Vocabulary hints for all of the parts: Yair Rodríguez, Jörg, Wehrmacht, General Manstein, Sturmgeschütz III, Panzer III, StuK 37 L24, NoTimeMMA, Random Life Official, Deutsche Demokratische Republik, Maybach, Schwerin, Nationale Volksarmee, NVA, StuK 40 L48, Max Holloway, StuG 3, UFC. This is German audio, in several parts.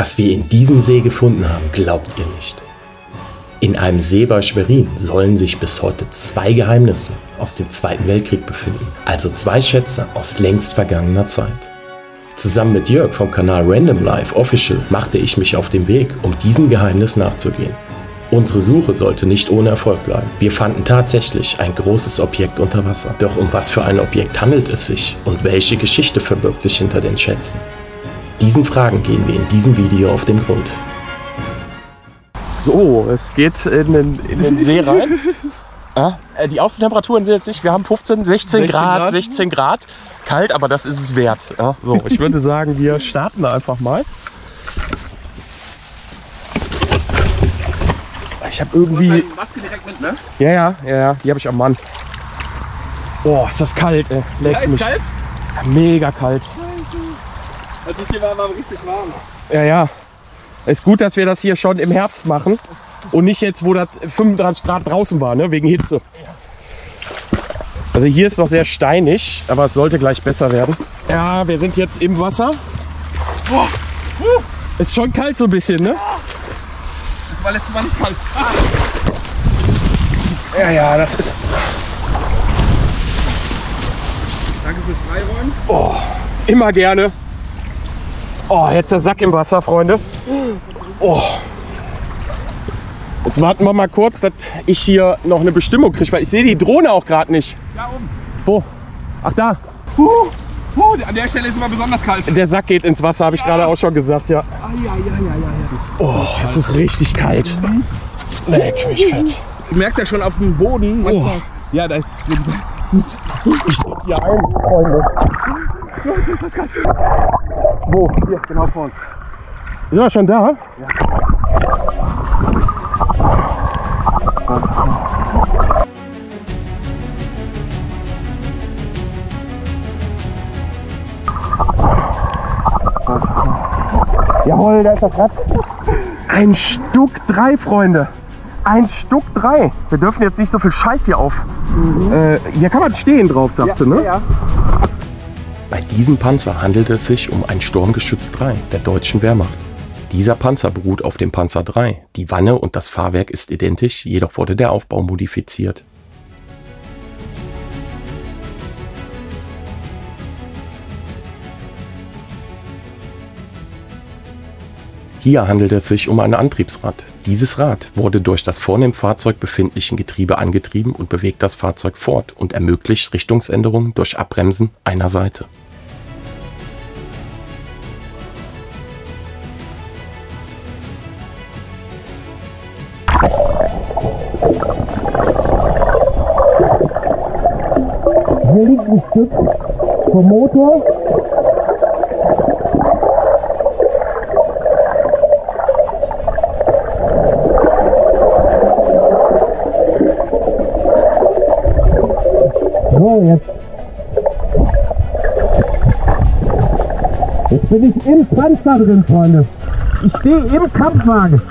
Was wir in diesem See gefunden haben, glaubt ihr nicht. In einem See bei Schwerin sollen sich bis heute zwei Geheimnisse aus dem Zweiten Weltkrieg befinden, also zwei Schätze aus längst vergangener Zeit. Zusammen mit Jörg vom Kanal Random Life Official machte ich mich auf den Weg, um diesem Geheimnis nachzugehen. Unsere Suche sollte nicht ohne Erfolg bleiben. Wir fanden tatsächlich ein großes Objekt unter Wasser. Doch um was für ein Objekt handelt es sich und welche Geschichte verbirgt sich hinter den Schätzen? Diesen Fragen gehen wir in diesem Video auf den Grund. So, es geht in den See rein. Die Außentemperaturen sind jetzt nicht, wir haben 16 Grad, kalt, aber das ist es wert. So, ich würde sagen, wir starten da einfach mal. Ich habe irgendwie... Maske direkt mit, ne? Ja, die habe ich am Mann. Boah, ist das kalt, ey. Leck mich. Ja, ist kalt? Ja, mega kalt. Also hier war richtig warm. Ja. Ist gut, dass wir das hier schon im Herbst machen und nicht jetzt, wo das 35 Grad draußen war, ne? Wegen Hitze. Also hier ist noch sehr steinig, aber es sollte gleich besser werden. Ja, wir sind jetzt im Wasser. Boah. Ist schon kalt so ein bisschen, ne? Das war letztes Mal nicht kalt. Ah. Ja, das ist... Danke fürs Freiräumen. Oh, immer gerne. Oh, jetzt der Sack im Wasser, Freunde. Oh. Jetzt warten wir mal kurz, dass ich hier noch eine Bestimmung kriege, weil ich sehe die Drohne auch gerade nicht. Da oben. Wo? Ach, da. An der Stelle ist immer besonders kalt. Der Sack geht ins Wasser, habe ich gerade auch schon gesagt, ja. Oh, es ist richtig kalt. Leck mich fett. Du merkst ja schon auf dem Boden. Oh. Ja, da ist... Ich suche hier ein, Freunde. Wo? Hier, genau vor uns. Sind wir schon da? Ja. Jawohl, da ist das Rad. Ein StuK 3, Freunde. Ein StuK 3. Wir dürfen jetzt nicht so viel Scheiß hier auf. Hier kann man stehen drauf, dachte, ja, ne? Ja. Bei diesem Panzer handelt es sich um ein Sturmgeschütz III der deutschen Wehrmacht. Dieser Panzer beruht auf dem Panzer III. Die Wanne und das Fahrwerk ist identisch, jedoch wurde der Aufbau modifiziert. Hier handelt es sich um ein Antriebsrad. Dieses Rad wurde durch das vorne im Fahrzeug befindlichen Getriebe angetrieben und bewegt das Fahrzeug fort und ermöglicht Richtungsänderungen durch Abbremsen einer Seite. Hier liegt ein Stück vom Motor. Jetzt bin ich im Panzer drin, Freunde. Ich stehe im Kampfwagen.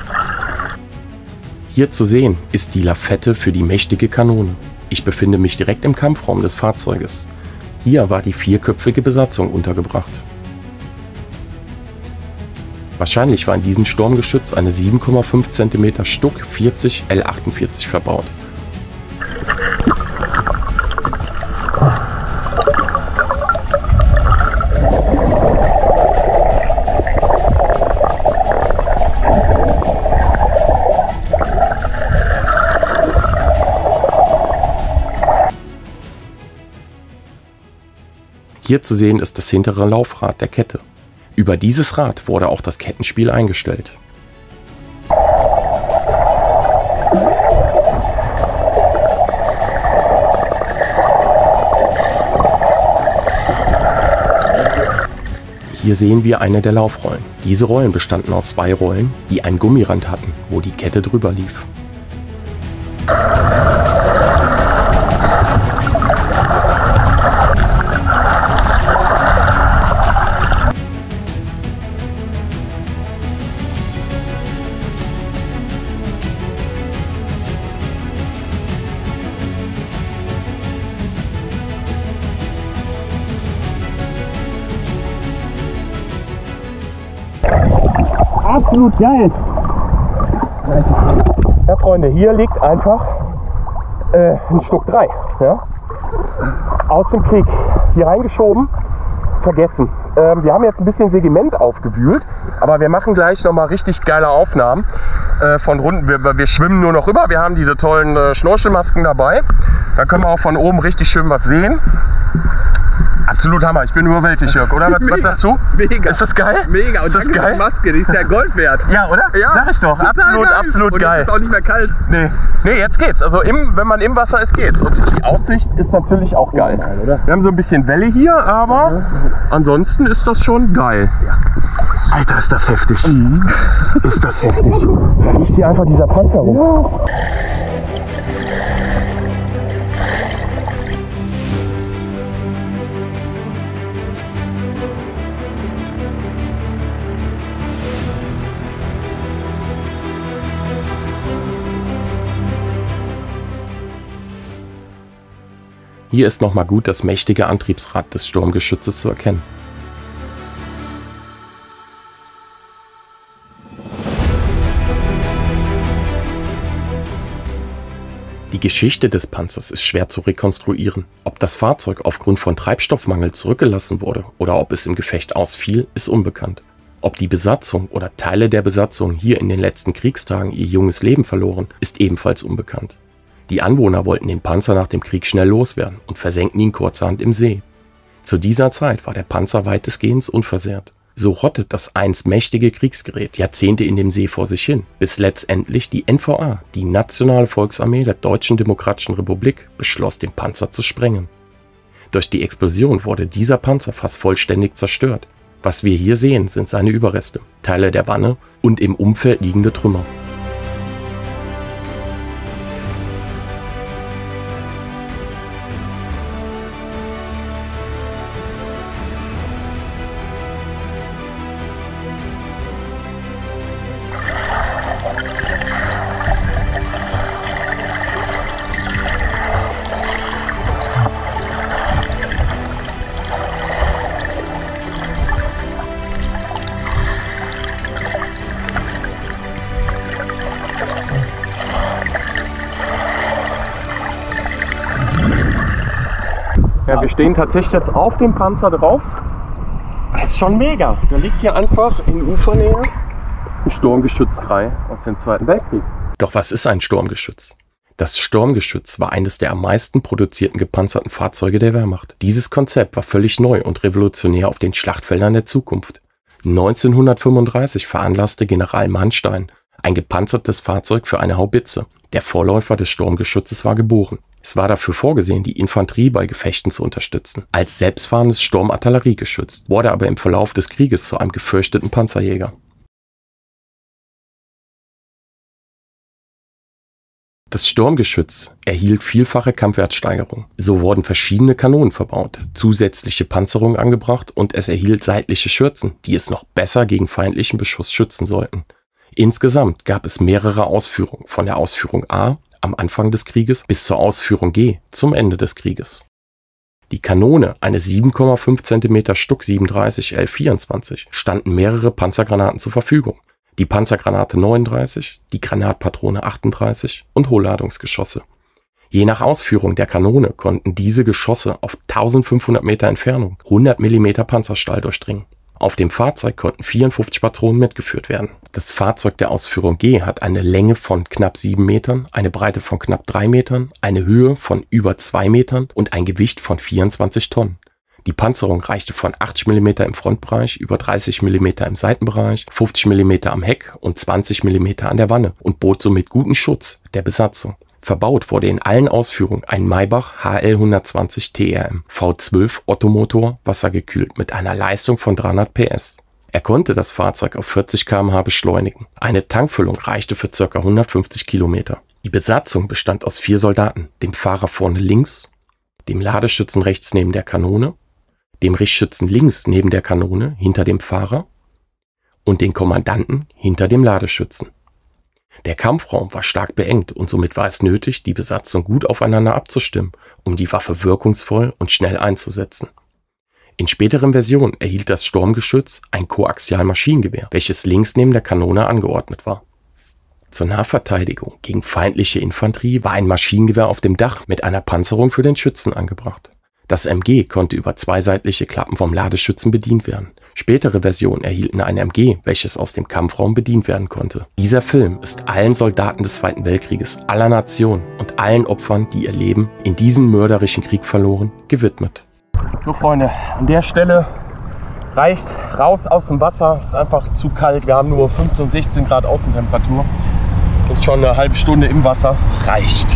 Hier zu sehen ist die Lafette für die mächtige Kanone. Ich befinde mich direkt im Kampfraum des Fahrzeuges. Hier war die vierköpfige Besatzung untergebracht. Wahrscheinlich war in diesem Sturmgeschütz eine 7,5 cm StuK 40 L48 verbaut. Hier zu sehen ist das hintere Laufrad der Kette. Über dieses Rad wurde auch das Kettenspiel eingestellt. Hier sehen wir eine der Laufrollen. Diese Rollen bestanden aus zwei Rollen, die einen Gummirand hatten, wo die Kette drüber lief. absolut geil. Ja, Freunde, hier liegt einfach ein StuK 3. Ja? Aus dem Krieg hier reingeschoben, vergessen. Wir haben jetzt ein bisschen Sediment aufgewühlt, aber wir machen gleich nochmal richtig geile Aufnahmen von Runden. Wir schwimmen nur noch rüber, wir haben diese tollen Schnorchelmasken dabei. Da können wir auch von oben richtig schön was sehen. Absolut Hammer, ich bin überwältigt, Jörg, oder? Was sagst du? Mega. Ist das geil? Mega, und danke für die Maske, die ist ja Gold wert. Ja, oder? Ja. Sag ich doch, absolut, absolut geil. Und es ist auch nicht mehr kalt. Nee, nee, jetzt geht's. Also wenn man im Wasser ist, geht's. Und die Aussicht ist natürlich auch geil. Geil, oder? Wir haben so ein bisschen Welle hier, aber ansonsten ist das schon geil. Ja. Alter, ist das heftig. Mhm. Ist das heftig. Da liegt hier einfach dieser Panzer rum. Ja. Hier ist nochmal gut, das mächtige Antriebsrad des Sturmgeschützes zu erkennen. Die Geschichte des Panzers ist schwer zu rekonstruieren. Ob das Fahrzeug aufgrund von Treibstoffmangel zurückgelassen wurde oder ob es im Gefecht ausfiel, ist unbekannt. Ob die Besatzung oder Teile der Besatzung hier in den letzten Kriegstagen ihr junges Leben verloren, ist ebenfalls unbekannt. Die Anwohner wollten den Panzer nach dem Krieg schnell loswerden und versenkten ihn kurzerhand im See. Zu dieser Zeit war der Panzer weitestgehend unversehrt. So rottet das einst mächtige Kriegsgerät Jahrzehnte in dem See vor sich hin, bis letztendlich die NVA, die Nationale Volksarmee der Deutschen Demokratischen Republik, beschloss, den Panzer zu sprengen. Durch die Explosion wurde dieser Panzer fast vollständig zerstört. Was wir hier sehen, sind seine Überreste, Teile der Wanne und im Umfeld liegende Trümmer. Ja, wir stehen tatsächlich jetzt auf dem Panzer drauf. Das ist schon mega. Da liegt hier einfach in Ufernähe ein Sturmgeschütz III aus dem Zweiten Weltkrieg. Doch was ist ein Sturmgeschütz? Das Sturmgeschütz war eines der am meisten produzierten gepanzerten Fahrzeuge der Wehrmacht. Dieses Konzept war völlig neu und revolutionär auf den Schlachtfeldern der Zukunft. 1935 veranlasste General Manstein ein gepanzertes Fahrzeug für eine Haubitze. Der Vorläufer des Sturmgeschützes war geboren. Es war dafür vorgesehen, die Infanterie bei Gefechten zu unterstützen, als selbstfahrendes Sturmartilleriegeschütz, wurde aber im Verlauf des Krieges zu einem gefürchteten Panzerjäger. Das Sturmgeschütz erhielt vielfache Kampfwertsteigerungen. So wurden verschiedene Kanonen verbaut, zusätzliche Panzerung angebracht und es erhielt seitliche Schürzen, die es noch besser gegen feindlichen Beschuss schützen sollten. Insgesamt gab es mehrere Ausführungen, von der Ausführung A am Anfang des Krieges bis zur Ausführung G zum Ende des Krieges. Die Kanone, eine 7,5 cm StuK 37 L24, standen mehrere Panzergranaten zur Verfügung. Die Panzergranate 39, die Granatpatrone 38 und Hohlladungsgeschosse. Je nach Ausführung der Kanone konnten diese Geschosse auf 1500 Meter Entfernung 100 mm Panzerstahl durchdringen. Auf dem Fahrzeug konnten 54 Patronen mitgeführt werden. Das Fahrzeug der Ausführung G hat eine Länge von knapp 7 Metern, eine Breite von knapp 3 Metern, eine Höhe von über 2 Metern und ein Gewicht von 24 Tonnen. Die Panzerung reichte von 80 mm im Frontbereich, über 30 mm im Seitenbereich, 50 mm am Heck und 20 mm an der Wanne und bot somit guten Schutz der Besatzung. Verbaut wurde in allen Ausführungen ein Maybach HL 120 TRM V12 Ottomotor, wassergekühlt mit einer Leistung von 300 PS. Er konnte das Fahrzeug auf 40 km/h beschleunigen. Eine Tankfüllung reichte für ca. 150 Kilometer. Die Besatzung bestand aus 4 Soldaten, dem Fahrer vorne links, dem Ladeschützen rechts neben der Kanone, dem Richtschützen links neben der Kanone hinter dem Fahrer und den Kommandanten hinter dem Ladeschützen. Der Kampfraum war stark beengt und somit war es nötig, die Besatzung gut aufeinander abzustimmen, um die Waffe wirkungsvoll und schnell einzusetzen. In späteren Versionen erhielt das Sturmgeschütz ein Koaxialmaschinengewehr, welches links neben der Kanone angeordnet war. Zur Nahverteidigung gegen feindliche Infanterie war ein Maschinengewehr auf dem Dach mit einer Panzerung für den Schützen angebracht. Das MG konnte über zwei seitliche Klappen vom Ladeschützen bedient werden. Spätere Versionen erhielten ein MG, welches aus dem Kampfraum bedient werden konnte. Dieser Film ist allen Soldaten des Zweiten Weltkrieges, aller Nationen und allen Opfern, die ihr Leben in diesen mörderischen Krieg verloren, gewidmet. So Freunde, an der Stelle reicht raus aus dem Wasser, es ist einfach zu kalt, wir haben nur 15, 16 Grad Außentemperatur und schon eine halbe Stunde im Wasser reicht.